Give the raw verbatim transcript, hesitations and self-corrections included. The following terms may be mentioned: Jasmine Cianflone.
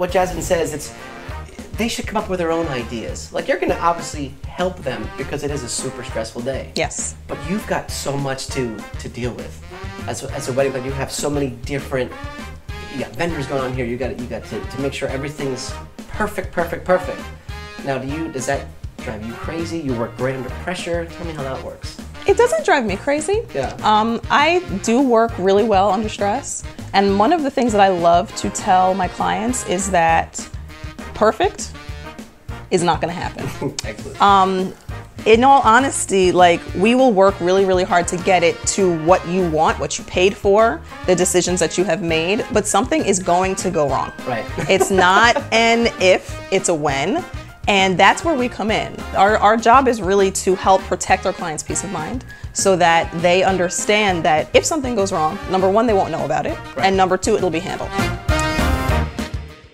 what Jasmine says, it's they should come up with their own ideas. Like, you're going to obviously help them because it is a super stressful day. Yes. But you've got so much to to deal with as a, as a wedding planner. You have so many different you got vendors going on here. You got you got to, to make sure everything's perfect, perfect, perfect. Now, do you does that drive you crazy? You work great under pressure. Tell me how that works. It doesn't drive me crazy. Yeah. Um, I do work really well under stress. And one of the things that I love to tell my clients is that perfect is not going to happen. Excellent. Um, in all honesty, like, we will work really, really hard to get it to what you want, what you paid for, the decisions that you have made, but something is going to go wrong. Right. It's not an if, it's a when. And that's where we come in. Our, our job is really to help protect our clients' peace of mind so that they understand that if something goes wrong, number one, they won't know about it, right. And number two, it'll be handled.